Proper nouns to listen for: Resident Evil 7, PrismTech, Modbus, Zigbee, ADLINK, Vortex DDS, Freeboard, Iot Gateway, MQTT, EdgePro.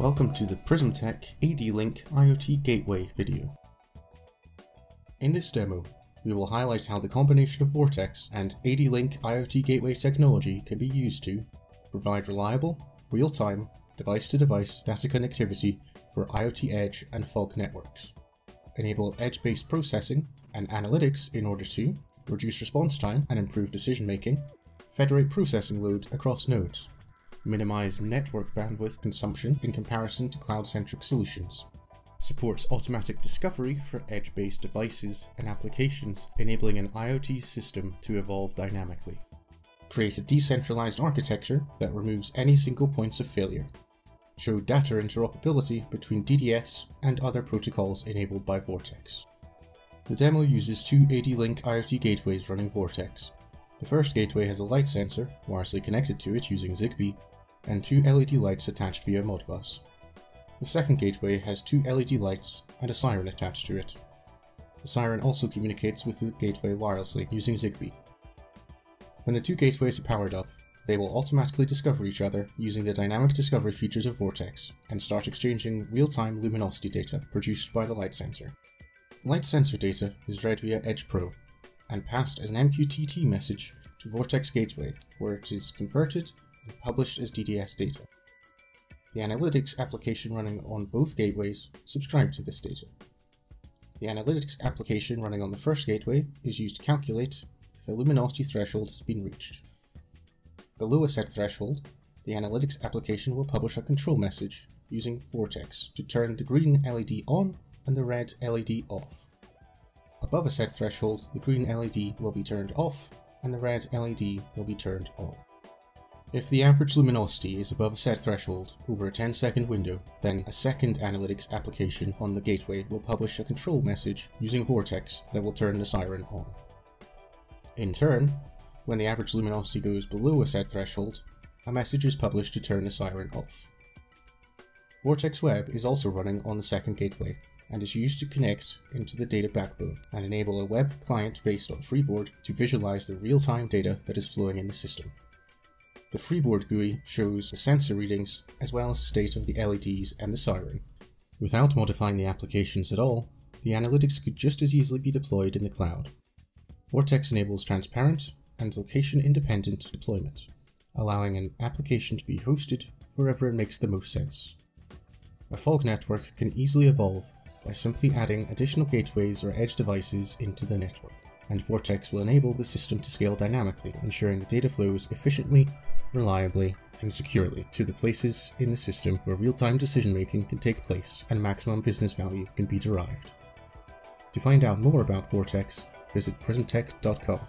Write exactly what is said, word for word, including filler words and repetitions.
Welcome to the PrismTech ADLINK IoT Gateway video. In this demo, we will highlight how the combination of Vortex and ADLINK IoT Gateway technology can be used to provide reliable, real-time, device-to-device data connectivity for IoT Edge and Fog networks, enable edge-based processing and analytics in order to reduce response time and improve decision-making, federate processing load across nodes, minimize network bandwidth consumption in comparison to cloud-centric solutions, supports automatic discovery for edge-based devices and applications, enabling an IoT system to evolve dynamically, create a decentralized architecture that removes any single points of failure, show data interoperability between D D S and other protocols enabled by Vortex. The demo uses two ADLINK IoT gateways running Vortex. The first gateway has a light sensor, wirelessly connected to it using Zigbee, and two L E D lights attached via Modbus. The second gateway has two L E D lights and a siren attached to it. The siren also communicates with the gateway wirelessly using Zigbee. When the two gateways are powered up, they will automatically discover each other using the dynamic discovery features of Vortex and start exchanging real-time luminosity data produced by the light sensor. Light sensor data is read via EdgePro and passed as an M Q T T message to Vortex Gateway, where it is converted and published as D D S data. The analytics application running on both gateways subscribes to this data. The analytics application running on the first gateway is used to calculate if a luminosity threshold has been reached. Below a set threshold, the analytics application will publish a control message using Vortex to turn the green L E D on and the red L E D off. Above a set threshold, the green L E D will be turned off and the red L E D will be turned on. If the average luminosity is above a set threshold over a ten second window, then a second analytics application on the gateway will publish a control message using Vortex that will turn the siren on. In turn, when the average luminosity goes below a set threshold, a message is published to turn the siren off. Vortex Web is also running on the second gateway, and is used to connect into the data backbone and enable a web client based on Freeboard to visualize the real-time data that is flowing in the system. The Freeboard G U I shows the sensor readings as well as the state of the L E Ds and the siren. Without modifying the applications at all, the analytics could just as easily be deployed in the cloud. Vortex enables transparent and location-independent deployment, allowing an application to be hosted wherever it makes the most sense. A fog network can easily evolve by simply adding additional gateways or edge devices into the network, and Vortex will enable the system to scale dynamically, ensuring the data flows efficiently, reliably, and securely to the places in the system where real-time decision-making can take place and maximum business value can be derived. To find out more about Vortex, visit prismtech dot com.